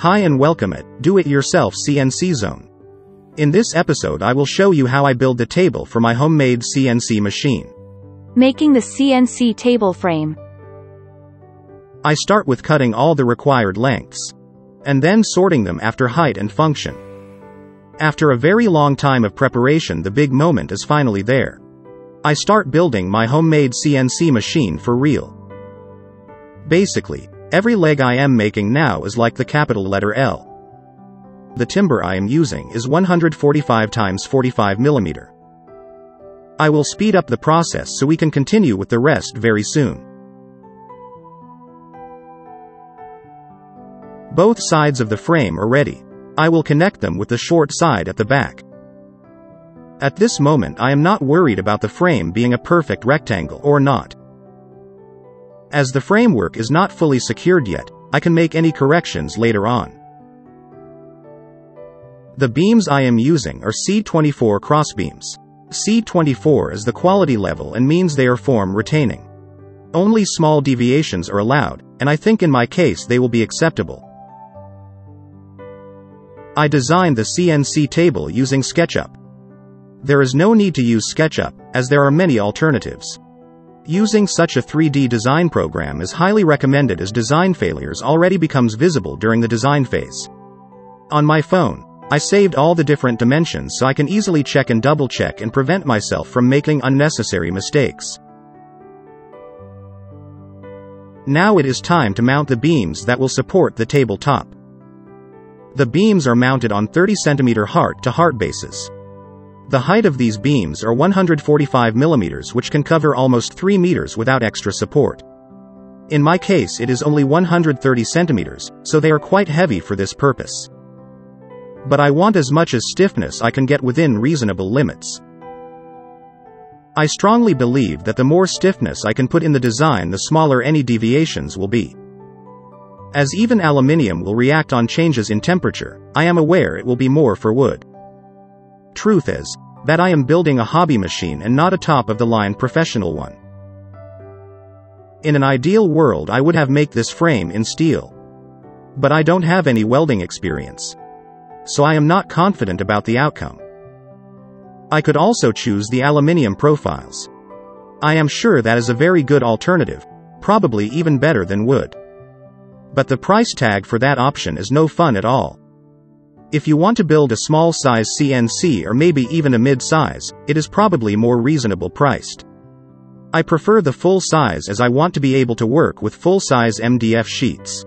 Hi and welcome at Do-It-Yourself CNC Zone. In this episode I will show you how I build the table for my homemade CNC machine. Making the CNC table frame. I start with cutting all the required lengths, and then sorting them after height and function. After a very long time of preparation, the big moment is finally there. I start building my homemade CNC machine for real. Basically, every leg I am making now is like the capital letter L. The timber I am using is 145 x 45 mm. I will speed up the process so we can continue with the rest very soon. Both sides of the frame are ready. I will connect them with the short side at the back. At this moment I am not worried about the frame being a perfect rectangle or not. As the framework is not fully secured yet, I can make any corrections later on. The beams I am using are C24 crossbeams. C24 is the quality level and means they are form retaining. Only small deviations are allowed, and I think in my case they will be acceptable. I designed the CNC table using SketchUp. There is no need to use SketchUp, as there are many alternatives. Using such a 3D design program is highly recommended, as design failures already becomes visible during the design phase. On my phone, I saved all the different dimensions so I can easily check and double check and prevent myself from making unnecessary mistakes. Now it is time to mount the beams that will support the tabletop. The beams are mounted on 30 cm heart-to-heart bases. The height of these beams are 145 mm, which can cover almost 3 meters without extra support. In my case it is only 130 cm, so they are quite heavy for this purpose. But I want as much as stiffness I can get within reasonable limits. I strongly believe that the more stiffness I can put in the design, the smaller any deviations will be. As even aluminium will react on changes in temperature, I am aware it will be more for wood. Truth is that I am building a hobby machine and not a top-of-the-line professional one. In an ideal world I would have made this frame in steel. But I don't have any welding experience. So I am not confident about the outcome. I could also choose the aluminium profiles. I am sure that is a very good alternative, probably even better than wood. But the price tag for that option is no fun at all. If you want to build a small size CNC or maybe even a mid-size, it is probably more reasonable priced. I prefer the full size as I want to be able to work with full-size MDF sheets.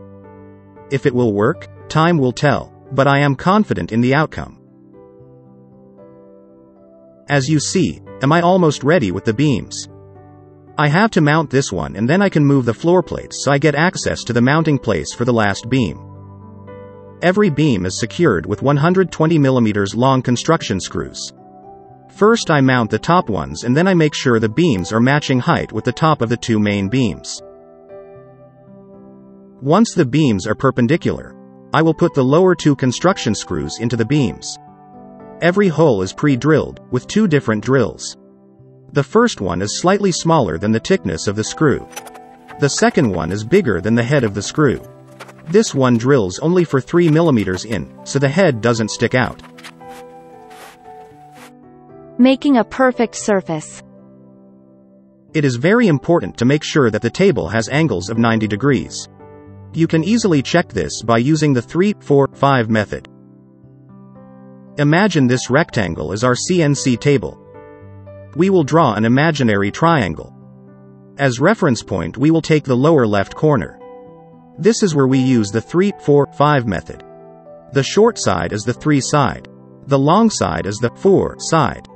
If it will work, time will tell, but I am confident in the outcome. As you see, am I almost ready with the beams? I have to mount this one and then I can move the floor plates so I get access to the mounting place for the last beam. Every beam is secured with 120 mm long construction screws. First I mount the top ones and then I make sure the beams are matching height with the top of the two main beams. Once the beams are perpendicular, I will put the lower two construction screws into the beams. Every hole is pre-drilled, with two different drills. The first one is slightly smaller than the thickness of the screw. The second one is bigger than the head of the screw. This one drills only for 3 mm in, so the head doesn't stick out. Making a perfect surface. It is very important to make sure that the table has angles of 90 degrees. You can easily check this by using the 3-4-5 method. Imagine this rectangle is our CNC table. We will draw an imaginary triangle. As reference point we will take the lower left corner. This is where we use the 3-4-5 method. The short side is the 3 side. The long side is the 4 side.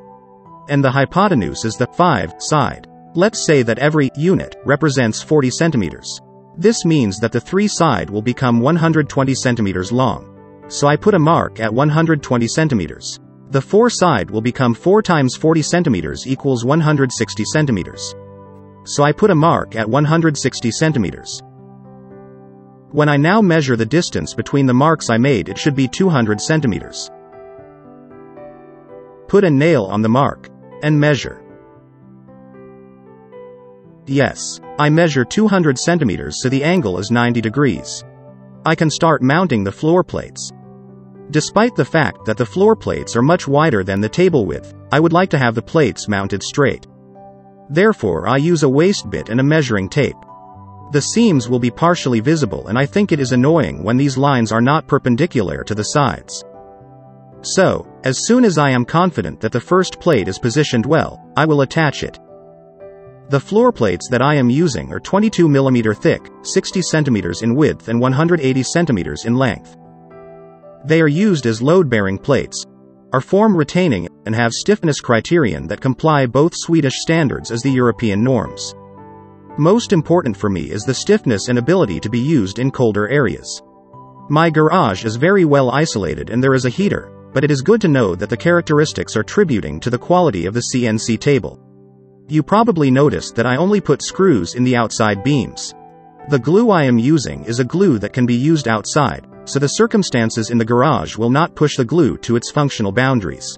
And the hypotenuse is the 5 side. Let's say that every unit represents 40 centimeters. This means that the 3 side will become 120 centimeters long. So I put a mark at 120 centimeters. The 4 side will become 4 times 40 centimeters equals 160 centimeters. So I put a mark at 160 centimeters. When I now measure the distance between the marks I made, it should be 200 centimeters. Put a nail on the mark and measure. Yes, I measure 200 centimeters, so the angle is 90 degrees. I can start mounting the floor plates. Despite the fact that the floor plates are much wider than the table width, I would like to have the plates mounted straight. Therefore, I use a waste bit and a measuring tape. The seams will be partially visible, and I think it is annoying when these lines are not perpendicular to the sides. So, as soon as I am confident that the first plate is positioned well, I will attach it. The floor plates that I am using are 22 mm thick, 60 cm in width and 180 cm in length. They are used as load-bearing plates, are form-retaining, and have stiffness criterion that comply both Swedish standards as the European norms. Most important for me is the stiffness and ability to be used in colder areas. My garage is very well isolated and there is a heater, but it is good to know that the characteristics are contributing to the quality of the CNC table. You probably noticed that I only put screws in the outside beams. The glue I am using is a glue that can be used outside, so the circumstances in the garage will not push the glue to its functional boundaries.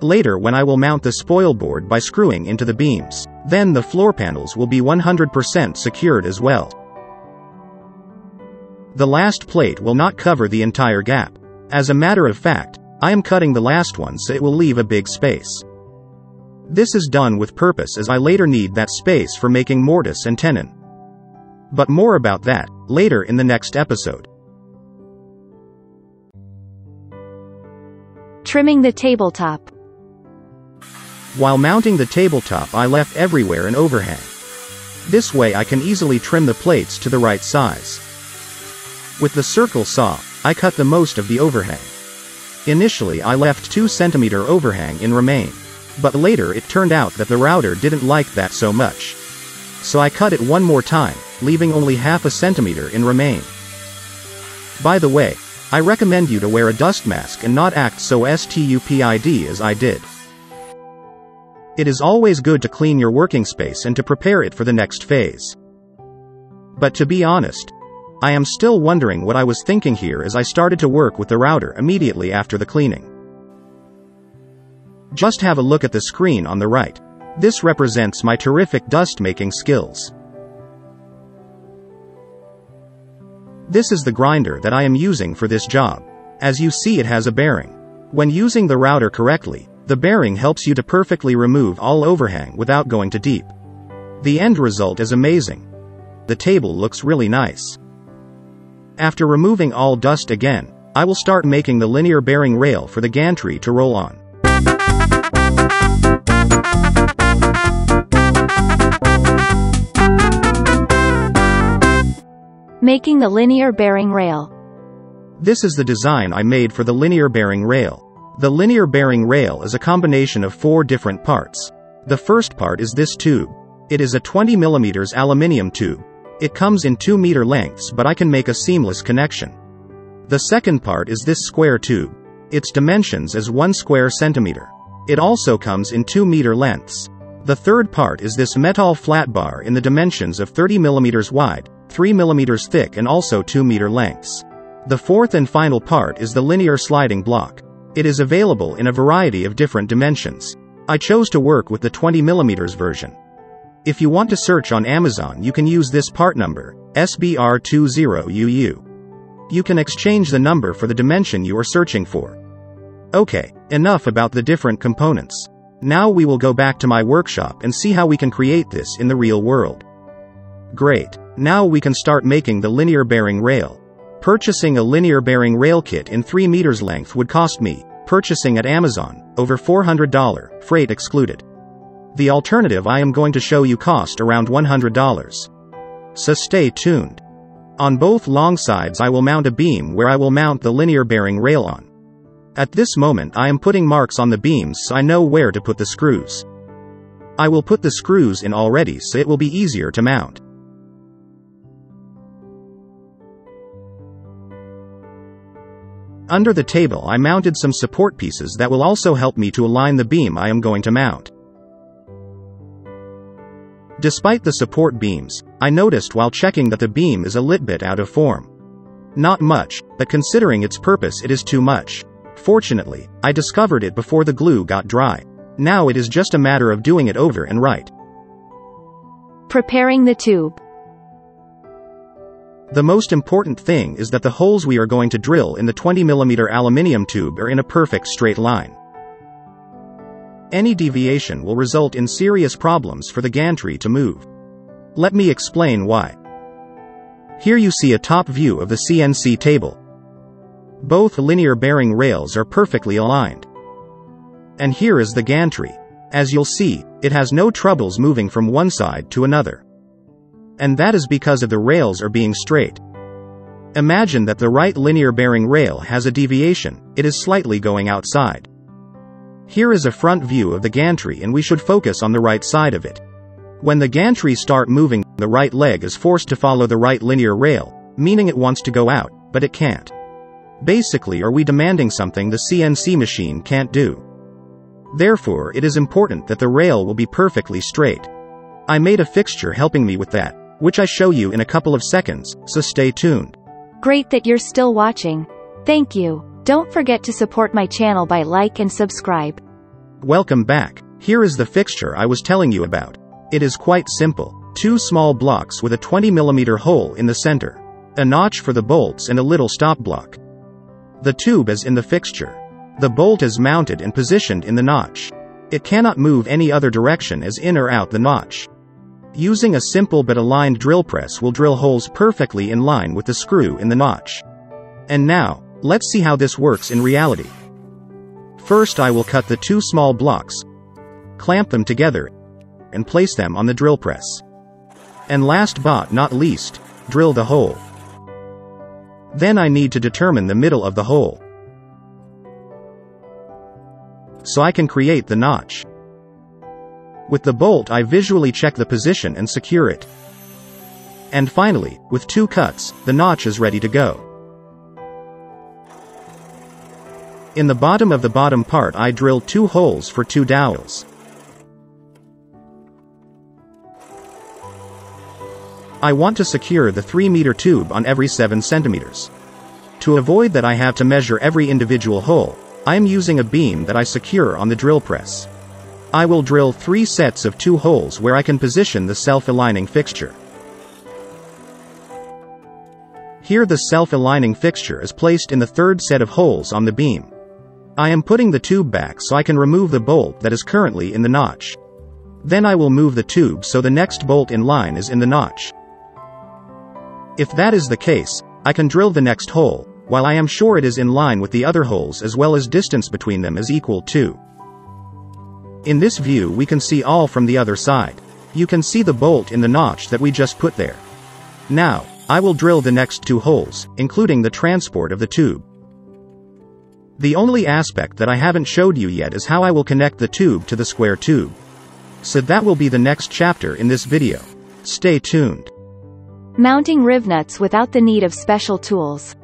Later, when I will mount the spoil board by screwing into the beams, then the floor panels will be 100% secured as well. The last plate will not cover the entire gap. As a matter of fact, I am cutting the last one so it will leave a big space. This is done with purpose as I later need that space for making mortise and tenon. But more about that later in the next episode. Trimming the tabletop. While mounting the tabletop, I left everywhere an overhang. This way I can easily trim the plates to the right size. With the circle saw, I cut the most of the overhang. Initially I left 2 cm overhang in remain. But later it turned out that the router didn't like that so much. So I cut it one more time, leaving only half a centimeter in remain. By the way, I recommend you to wear a dust mask and not act so stupid as I did. It is always good to clean your working space and to prepare it for the next phase. But to be honest, I am still wondering what I was thinking here as I started to work with the router immediately after the cleaning. Just have a look at the screen on the right. This represents my terrific dust-making skills. This is the grinder that I am using for this job. As you see, it has a bearing. When using the router correctly, the bearing helps you to perfectly remove all overhang without going too deep. The end result is amazing. The table looks really nice. After removing all dust again, I will start making the linear bearing rail for the gantry to roll on. Making the linear bearing rail. This is the design I made for the linear bearing rail. The linear bearing rail is a combination of 4 different parts. The first part is this tube. It is a 20 mm aluminium tube. It comes in 2-meter lengths, but I can make a seamless connection. The second part is this square tube. Its dimensions is 1 square centimeter. It also comes in 2-meter lengths. The third part is this metal flat bar in the dimensions of 30 mm wide, 3 mm thick and also 2-meter lengths. The fourth and final part is the linear sliding block. It is available in a variety of different dimensions. I chose to work with the 20 mm version. If you want to search on Amazon, you can use this part number, SBR20UU. You can exchange the number for the dimension you are searching for. Okay, enough about the different components. Now we will go back to my workshop and see how we can create this in the real world. Great. Now we can start making the linear bearing rail. Purchasing a linear bearing rail kit in 3 meters length would cost me, purchasing at Amazon, over $400, freight excluded. The alternative I am going to show you cost around $100. So stay tuned. On both long sides I will mount a beam where I will mount the linear bearing rail on. At this moment I am putting marks on the beams so I know where to put the screws. I will put the screws in already so it will be easier to mount. Under the table I mounted some support pieces that will also help me to align the beam I am going to mount. Despite the support beams, I noticed while checking that the beam is a little bit out of form. Not much, but considering its purpose it is too much. Fortunately, I discovered it before the glue got dry. Now it is just a matter of doing it over and right. Preparing the tube. The most important thing is that the holes we are going to drill in the 20mm aluminium tube are in a perfect straight line. Any deviation will result in serious problems for the gantry to move. Let me explain why. Here you see a top view of the CNC table. Both linear bearing rails are perfectly aligned. And here is the gantry. As you'll see, it has no troubles moving from one side to another. And that is because of the rails are being straight. Imagine that the right linear bearing rail has a deviation, it is slightly going outside. Here is a front view of the gantry and we should focus on the right side of it. When the gantry start moving, the right leg is forced to follow the right linear rail, meaning it wants to go out, but it can't. Basically, are we demanding something the CNC machine can't do? Therefore, it is important that the rail will be perfectly straight. I made a fixture helping me with that, which I show you in a couple of seconds, so stay tuned. Great that you're still watching. Thank you. Don't forget to support my channel by like and subscribe. Welcome back. Here is the fixture I was telling you about. It is quite simple. Two small blocks with a 20mm hole in the center. A notch for the bolts and a little stop block. The tube is in the fixture. The bolt is mounted and positioned in the notch. It cannot move any other direction as in or out the notch. Using a simple but aligned drill press will drill holes perfectly in line with the screw in the notch. And now, let's see how this works in reality. First I will cut the two small blocks, clamp them together, and place them on the drill press. And last but not least, drill the hole. Then I need to determine the middle of the hole, so I can create the notch. With the bolt I visually check the position and secure it. And finally, with two cuts, the notch is ready to go. In the bottom of the bottom part I drilled two holes for two dowels. I want to secure the 3-meter tube on every 7 centimeters. To avoid that I have to measure every individual hole, I am using a beam that I secure on the drill press. I will drill 3 sets of 2 holes where I can position the self-aligning fixture. Here the self-aligning fixture is placed in the third set of holes on the beam. I am putting the tube back so I can remove the bolt that is currently in the notch. Then I will move the tube so the next bolt in line is in the notch. If that is the case, I can drill the next hole, while I am sure it is in line with the other holes as well as distance between them is equal to. In this view we can see all from the other side. You can see the bolt in the notch that we just put there. Now, I will drill the next two holes, including the transport of the tube. The only aspect that I haven't showed you yet is how I will connect the tube to the square tube. So that will be the next chapter in this video. Stay tuned. Mounting Rivnuts without the need of special tools.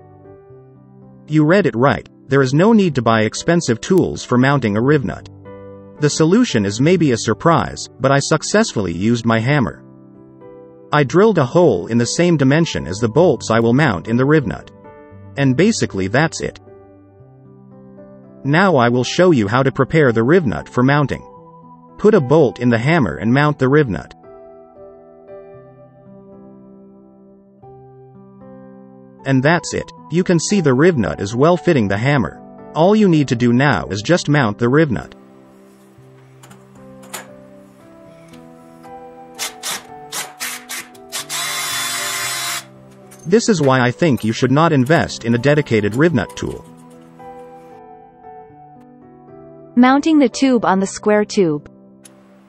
You read it right, there is no need to buy expensive tools for mounting a Rivnut. The solution is maybe a surprise, but I successfully used my hammer. I drilled a hole in the same dimension as the bolts I will mount in the Rivnut. And basically that's it. Now I will show you how to prepare the Rivnut for mounting. Put a bolt in the hammer and mount the Rivnut. And that's it. You can see the Rivnut is well fitting the hammer. All you need to do now is just mount the Rivnut. This is why I think you should not invest in a dedicated Rivnut tool. Mounting the tube on the square tube.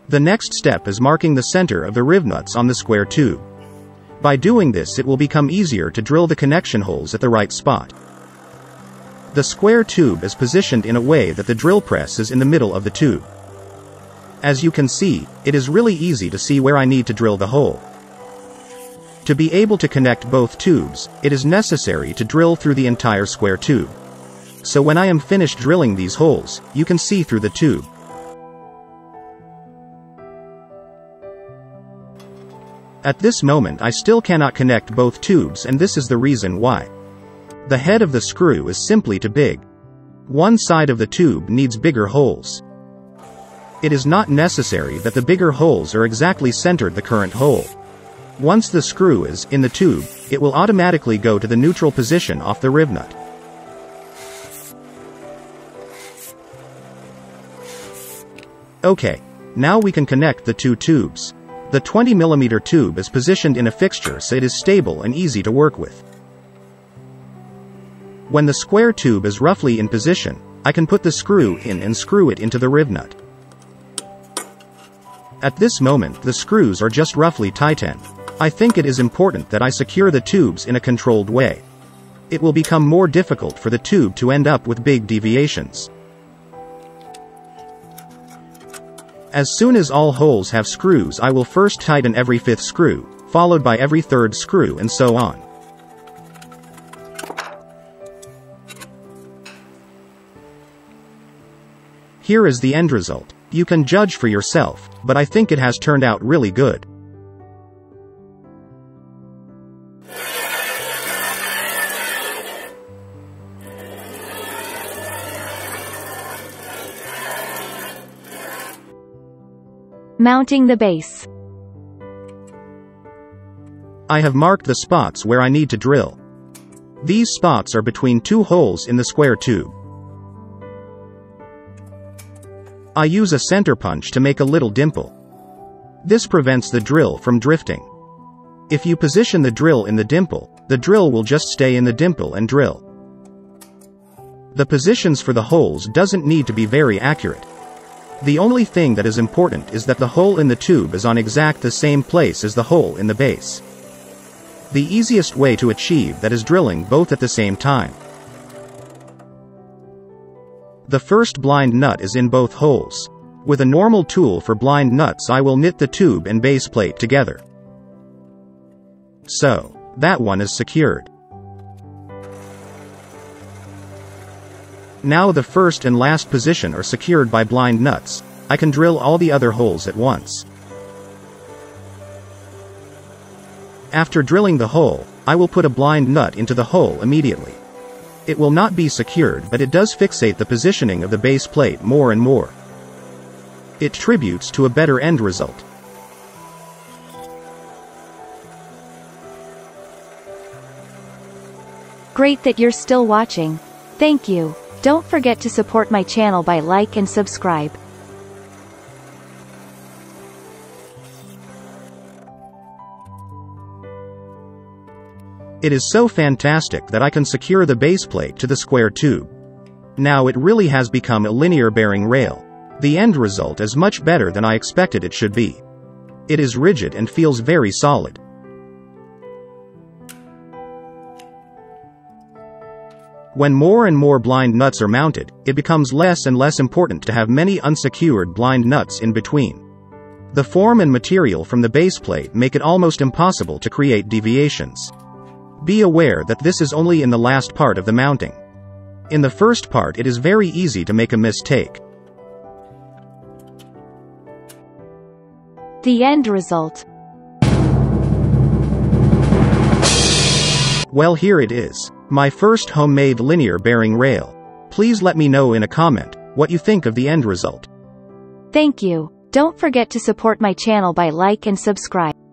The next step is marking the center of the Rivnuts on the square tube. By doing this it will become easier to drill the connection holes at the right spot. The square tube is positioned in a way that the drill press is in the middle of the tube. As you can see, it is really easy to see where I need to drill the hole. To be able to connect both tubes, it is necessary to drill through the entire square tube. So when I am finished drilling these holes, you can see through the tube. At this moment I still cannot connect both tubes and this is the reason why. The head of the screw is simply too big. One side of the tube needs bigger holes. It is not necessary that the bigger holes are exactly centered the current hole. Once the screw is in the tube, it will automatically go to the neutral position off the rivnut. Okay, now we can connect the two tubes. The 20mm tube is positioned in a fixture so it is stable and easy to work with. When the square tube is roughly in position, I can put the screw in and screw it into the rivnut. At this moment the screws are just roughly tightened. I think it is important that I secure the tubes in a controlled way. It will become more difficult for the tube to end up with big deviations. As soon as all holes have screws, I will first tighten every fifth screw, followed by every third screw and so on. Here is the end result. You can judge for yourself, but I think it has turned out really good. Mounting the base. I have marked the spots where I need to drill. These spots are between two holes in the square tube. I use a center punch to make a little dimple. This prevents the drill from drifting. If you position the drill in the drill will just stay in the dimple and drill. The positions for the holes doesn't need to be very accurate. The only thing that is important is that the hole in the tube is on exact the same place as the hole in the base. The easiest way to achieve that is drilling both at the same time. The first blind nut is in both holes. With a normal tool for blind nuts I will knit the tube and base plate together. So, that one is secured. Now the first and last position are secured by blind nuts. I can drill all the other holes at once. After drilling the hole, I will put a blind nut into the hole immediately. It will not be secured, but it does fixate the positioning of the base plate more and more. It contributes to a better end result. Great that you're still watching. Thank you. Don't forget to support my channel by like and subscribe. It is so fantastic that I can secure the base plate to the square tube. Now it really has become a linear bearing rail. The end result is much better than I expected it should be. It is rigid and feels very solid. When more and more blind nuts are mounted, it becomes less and less important to have many unsecured blind nuts in between. The form and material from the base plate make it almost impossible to create deviations. Be aware that this is only in the last part of the mounting. In the first part it is very easy to make a mistake. The end result. Well, here it is. My first homemade linear bearing rail. Please let me know in a comment what you think of the end result. Thank you. Don't forget to support my channel by like and subscribe.